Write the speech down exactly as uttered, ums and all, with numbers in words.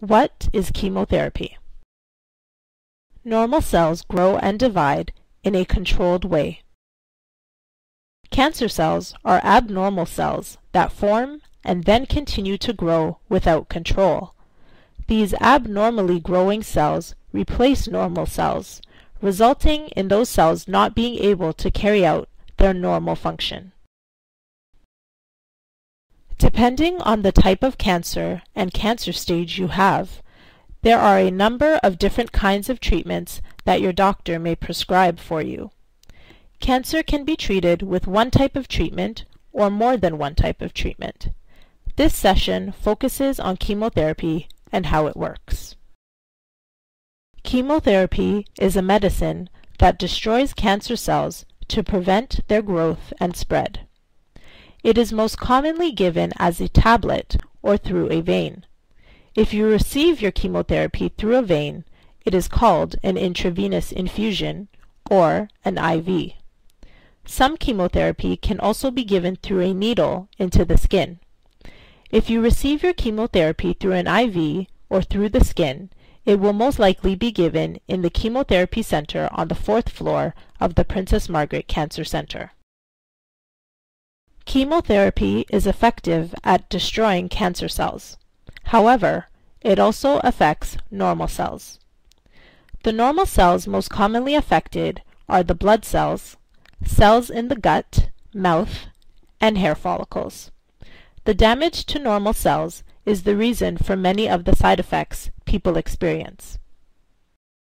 What is chemotherapy? Normal cells grow and divide in a controlled way. Cancer cells are abnormal cells that form and then continue to grow without control. These abnormally growing cells replace normal cells, resulting in those cells not being able to carry out their normal function. Depending on the type of cancer and cancer stage you have, there are a number of different kinds of treatments that your doctor may prescribe for you. Cancer can be treated with one type of treatment or more than one type of treatment. This session focuses on chemotherapy and how it works. Chemotherapy is a medicine that destroys cancer cells to prevent their growth and spread. It is most commonly given as a tablet or through a vein. If you receive your chemotherapy through a vein, it is called an intravenous infusion or an I V. Some chemotherapy can also be given through a needle into the skin. If you receive your chemotherapy through an I V or through the skin, it will most likely be given in the chemotherapy center on the fourth floor of the Princess Margaret Cancer Center. Chemotherapy is effective at destroying cancer cells. However, it also affects normal cells. The normal cells most commonly affected are the blood cells, cells in the gut, mouth, and hair follicles. The damage to normal cells is the reason for many of the side effects people experience.